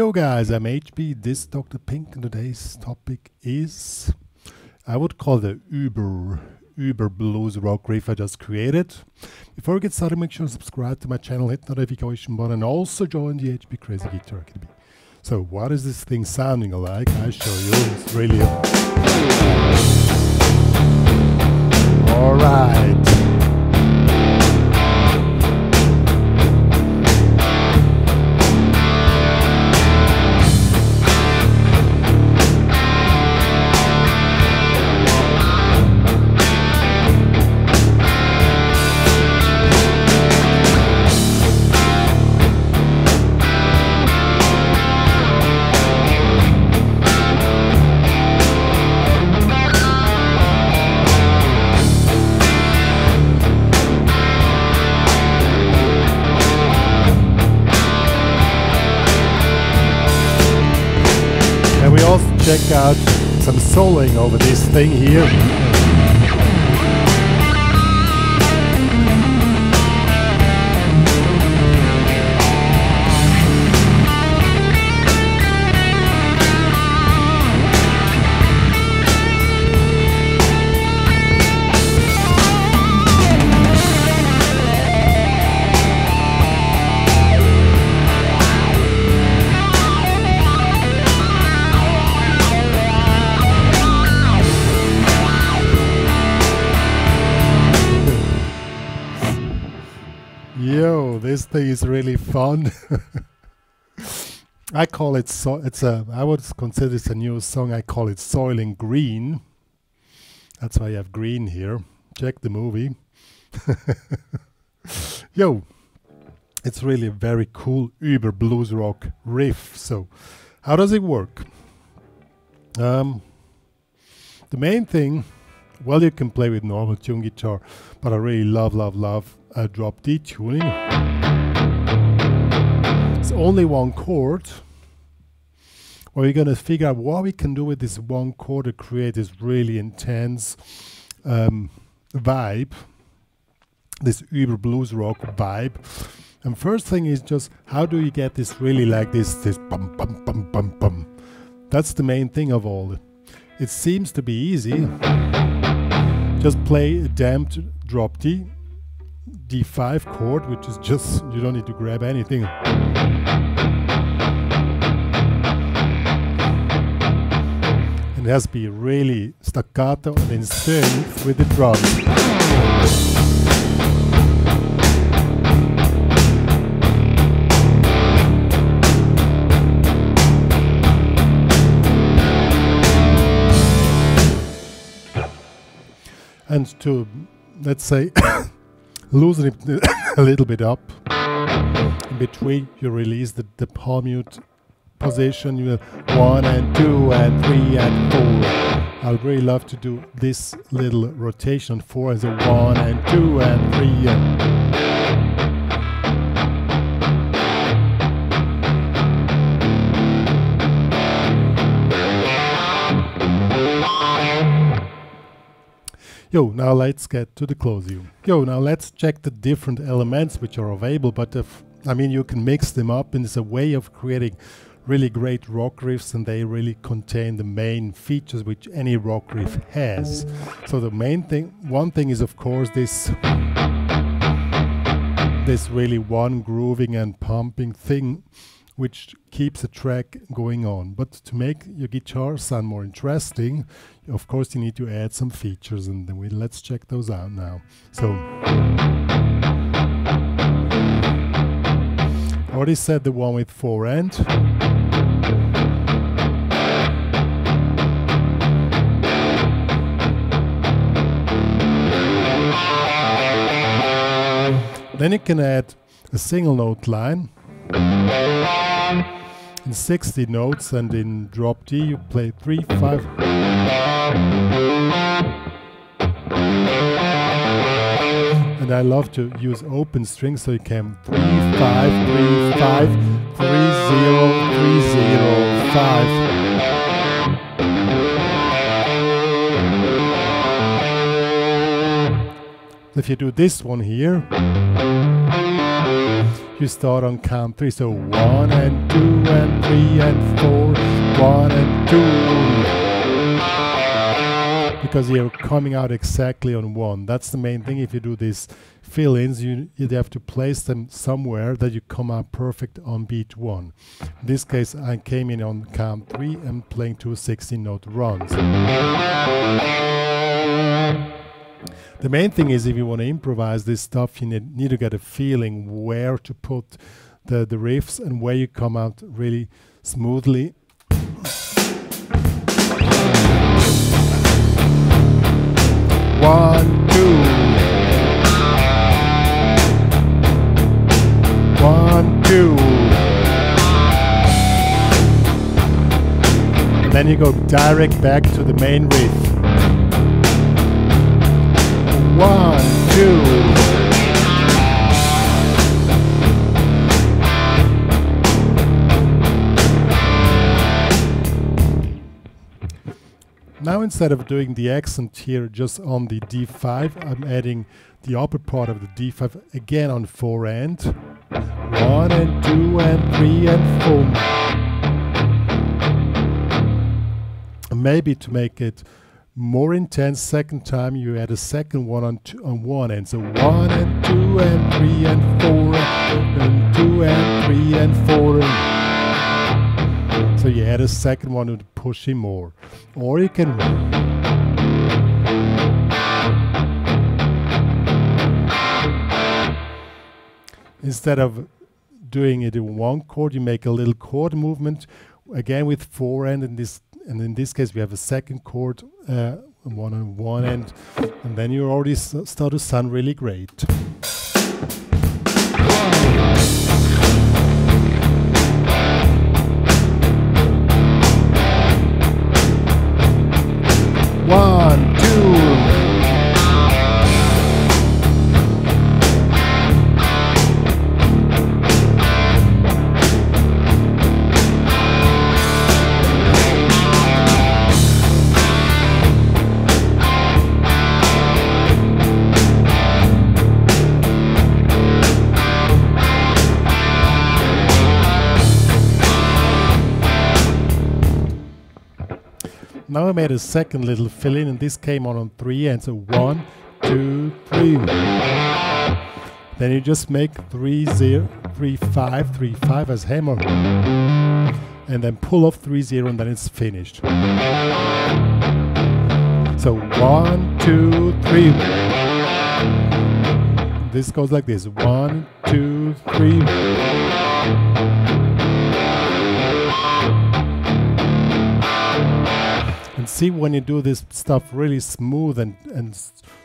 Yo guys, I'm HB, this is Dr. Pink, and today's topic is, I would call the uber blues rock riff I just created. Before we get started, make sure to subscribe to my channel, hit the notification button, and also join the HB Crazy Guitar Academy. So what is this thing sounding like? I show you, it's really alright. Check out some soling over this thing here. This thing is really fun. I call it I would consider this a new song. I call it Soiling Green. That's why I have green here. Check the movie. Yo, it's really a very cool uber blues rock riff. So, how does it work? The main thing, well, you can play with normal tuned guitar, but I really love drop D tuning. It's only one chord. Or we're gonna figure out what we can do with this one chord to create this really intense vibe, this uber blues rock vibe. And first thing is just how do you get this really like this bum bum bum bum bum. That's the main thing of all. It seems to be easy. Just play a damped drop D, D5 chord, which is just, you don't need to grab anything. And it has to be really staccato and in sync with the drum. And to, let's say, loosen it a little bit up. In between, you release the palm mute position. You have 1 and 2 and 3 and 4. I would really love to do this little rotation. 4 as a 1 and 2 and 3. Yo, now let's get to the closing. Yo, now let's check the different elements which are available, but I mean, you can mix them up, and it's a way of creating really great rock riffs, and they really contain the main features which any rock riff has. So the main thing, one thing is of course this really one grooving and pumping thing, which keeps the track going on. But to make your guitar sound more interesting, of course you need to add some features, and then let's check those out now. So, I already said the one with 4 and. Then you can add a single note line. In 60 notes, and in drop D you play 3, 5. And I love to use open strings, so you can 3, 5, 3, 5, 3, 0, 3, 0, 5. If you do this one here, you start on count three. So 1 and 2 and 3 and 4, 1 and 2. Because you're coming out exactly on 1. That's the main thing. If you do these fill-ins, you have to place them somewhere that you come out perfect on beat 1. In this case, I came in on count 3 and playing 2 16-note runs. The main thing is, if you want to improvise this stuff, you need to get a feeling where to put the riffs and where you come out really smoothly. One, two. One, two. And then you go direct back to the main riff. 1, 2. Now, instead of doing the accent here just on the D5, I'm adding the upper part of the D5 again on 4 and 1 and 2 and 3 and 4. Maybe to make it more intense second time, you add a second one on 1 end. So 1 and 2 and 3 and 4 and 2 and 3 and 4. So you add a second one to push him more. Or you can instead of doing it in one chord, you make a little chord movement again with 4 end in this. And in this case, we have a second chord, one on 1 end, and then you already start to sound really great. One, now I made a second little fill-in, and this came on 3 and so 1, 2, 3. Then you just make 3, 0, 3, 5, 3, 5 as hammer, and then pull off 3, 0, and then it's finished. So 1, 2, 3. This goes like this: 1, 2, 3. And see, when you do this stuff really smooth and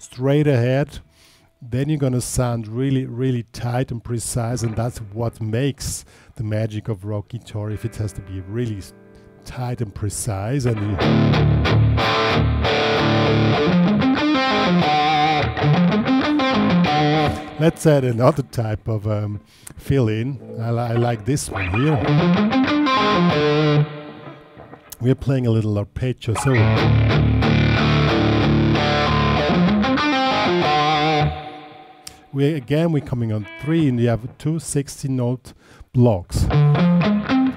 straight ahead, then you're gonna sound really, really tight and precise, and that's what makes the magic of rock guitar. If it has to be really tight and precise, and let's add another type of fill-in. I like this one here. We're playing a little arpeggio, so we're coming on 3, and we have 2 16-note blocks.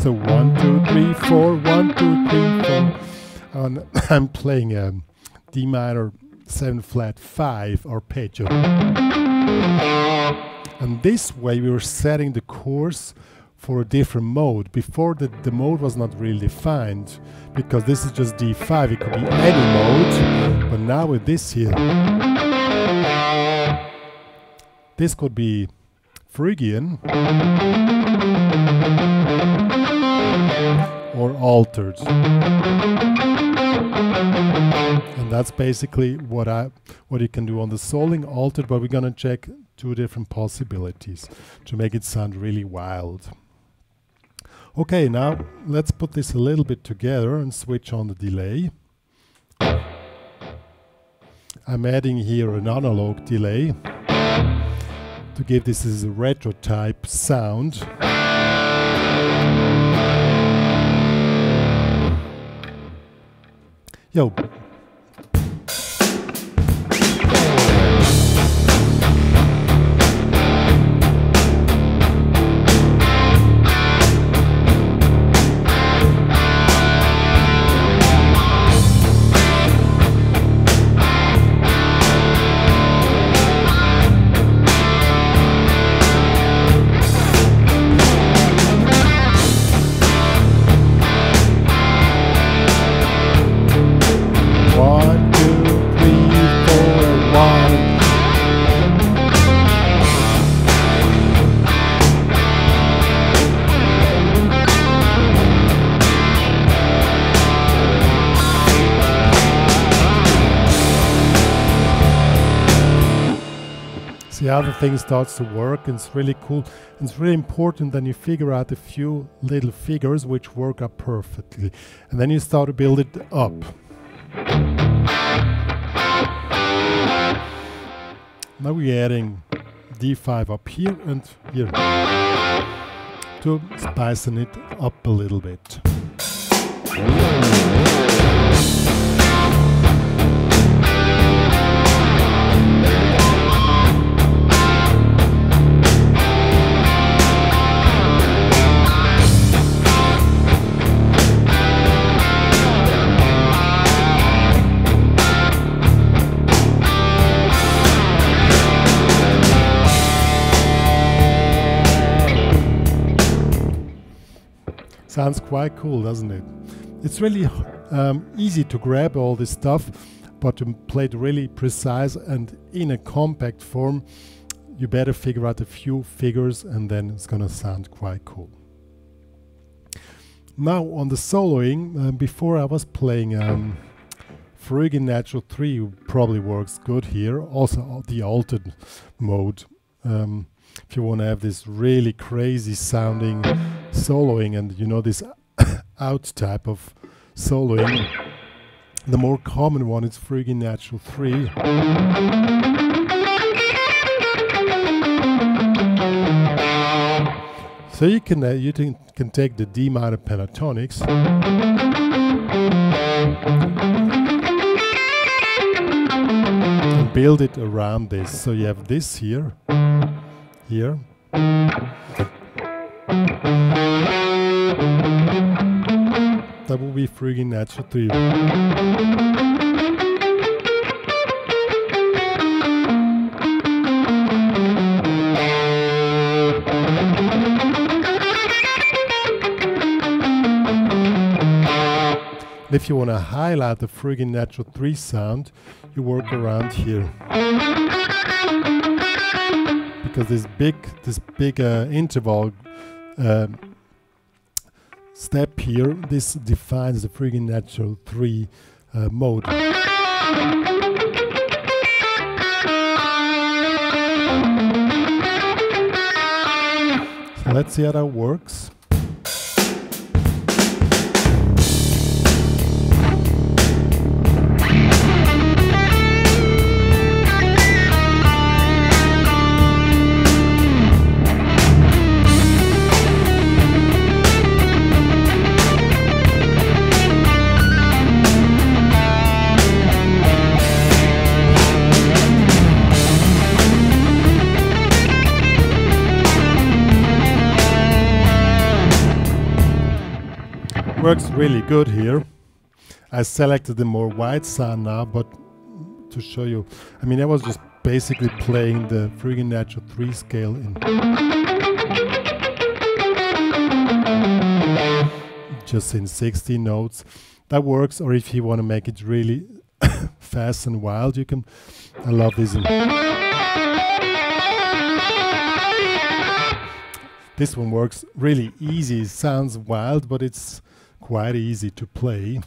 So 1, 2, 3, 4, 1, 2, 3, 4. And I'm playing a D minor 7 flat 5 arpeggio. And this way we were setting the course for a different mode. Before that, the mode was not really defined, because this is just D5, it could be any mode. But now with this here, this could be Phrygian or altered, and that's basically what you can do on the Soiling altered. But we're gonna check 2 different possibilities to make it sound really wild. Okay, now let's put this a little bit together and switch on the delay. I'm adding here an analog delay to give this as a retro type sound. Yo. see how the thing starts to work, and it's really cool. And it's really important that you figure out a few little figures which work up perfectly, and then you start to build it up. Now we're adding D5 up here and here to spicing it up a little bit. Sounds quite cool, doesn't it? It's really easy to grab all this stuff, but to play it really precise and in a compact form, you better figure out a few figures, and then it's gonna sound quite cool. Now on the soloing, before I was playing Phrygian Natural 3, who probably works good here, also the altered mode. If you want to have this really crazy sounding soloing, and you know, this out type of soloing, the more common one is Phrygian Natural 3. So you can take the D minor pentatonics, and build it around this. So you have this here, here. That will be Phrygian Natural 3. If you want to highlight the Phrygian Natural 3 sound, you work around here, because this big interval step here, this defines the Phrygian Natural 3 mode. So let's see how that works. Works really good here. I selected the more wide sound now, but to show you, I mean, I was just basically playing the Phrygian Natural 3 scale in just in 16 notes. That works. Or if you want to make it really fast and wild, you can. I love this. This one works really easy. It sounds wild, but it's quite easy to play.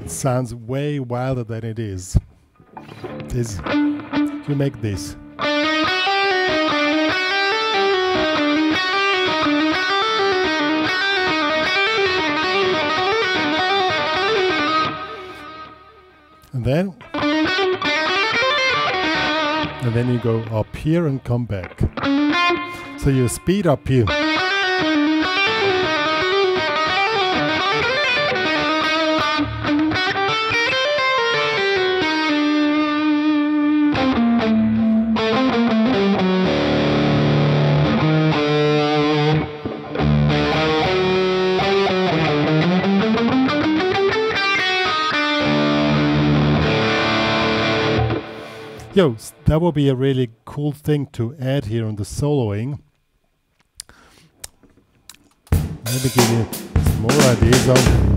It sounds way wilder than it is. This, you make this. And then you go up here and come back. So you speed up here. Yo, that would be a really cool thing to add here on the soloing. Maybe give you more ideas of.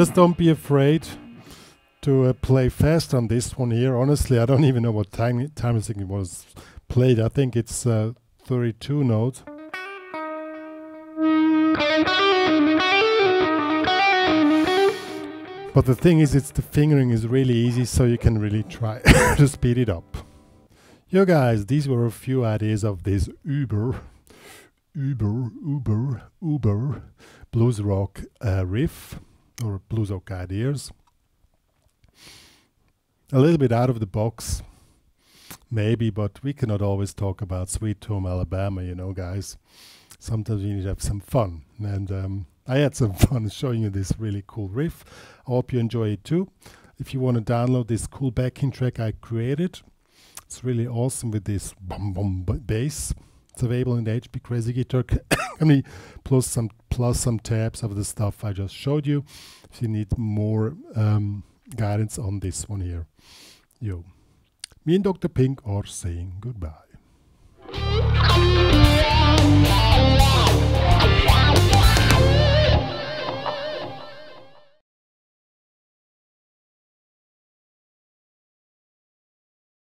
Just don't be afraid to play fast on this one here. Honestly, I don't even know what time I think it was played. I think it's 32 notes. But the thing is, it's the fingering is really easy, so you can really try to speed it up. Yo guys, these were a few ideas of this uber blues rock riff. Or blues rock ideas, a little bit out of the box maybe, but we cannot always talk about Sweet Home Alabama, you know guys. Sometimes you need to have some fun, and I had some fun showing you this really cool riff. I hope you enjoy it too. If you want to download this cool backing track I created, it's really awesome with this bum bum bass. It's available in the HB Crazy Guitar Academy, plus some tabs of the stuff I just showed you if you need more guidance on this one here. Me and Dr. Pink are saying goodbye.